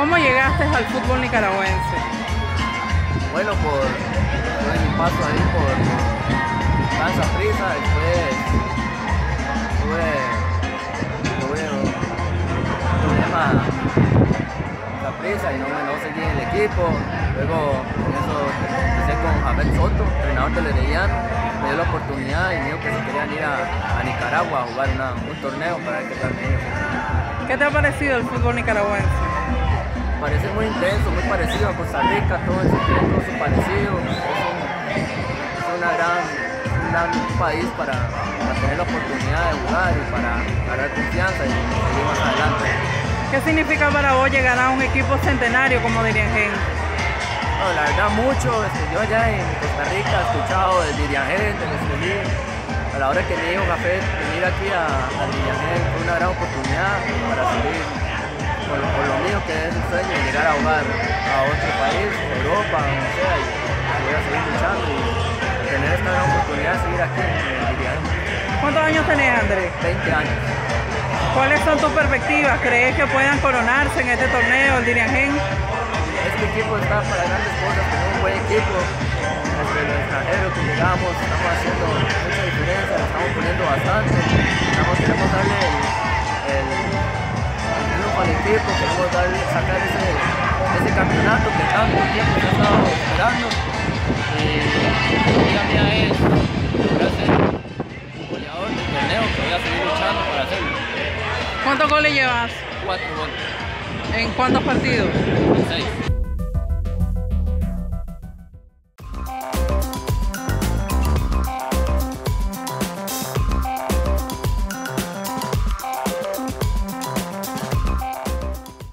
¿Cómo llegaste al fútbol nicaragüense? Bueno, por mi paso ahí por Saprissa, después tuve Saprissa y no seguí en el equipo. Luego con eso empecé con Javier Soto, entrenador de Diriangén, me dio la oportunidad y me dijo que se querían ir a Nicaragua a jugar un torneo para ver qué tal me iba. ¿Qué te ha parecido el fútbol nicaragüense? Parece muy intenso, muy parecido a Costa Rica, todo eso parecido. Es un gran país para tener la oportunidad de jugar y para ganar confianza y seguir más adelante. ¿Qué significa para vos llegar a un equipo centenario como Diriangén? No, la verdad mucho. Yo allá en Costa Rica he escuchado del Diriangén, de Neslil. A la hora que me dijo Café venir aquí a Diriangén fue una gran oportunidad para seguir. Por lo mío que es un sueño de llegar a jugar a otro país, Europa, donde sea, y voy a seguir luchando y tener esta gran oportunidad de seguir aquí en Diriangén. ¿Cuántos años tenés, Andrés? 20 años. ¿Cuáles son tus perspectivas? ¿Crees que puedan coronarse en este torneo, el Diriangén? Este equipo está para grandes cosas, tenemos un buen equipo. Desde los extranjeros que llegamos, estamos haciendo mucha diferencia, lo estamos poniendo bastante. Queremos darle al equipo, queremos sacar ese campeonato que tanto tiempo se ha estado esperando. La mía es lograr ser un goleador del torneo, que voy a seguir luchando para hacerlo. ¿Cuántos goles llevas? 4 goles. ¿En cuántos partidos? En 6.